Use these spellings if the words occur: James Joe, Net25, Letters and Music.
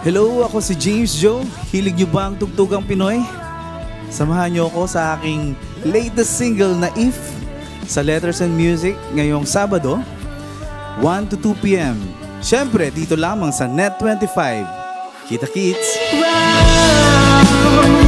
Hello, ako si James Joe. Hilig niyo ba ang tugtugang Pinoy? Samahan niyo ako sa aking latest single na If sa Letters and Music ngayong Sabado, 1 to 2 p.m. Siyempre, dito lamang sa Net25. Kita-kits! Wow!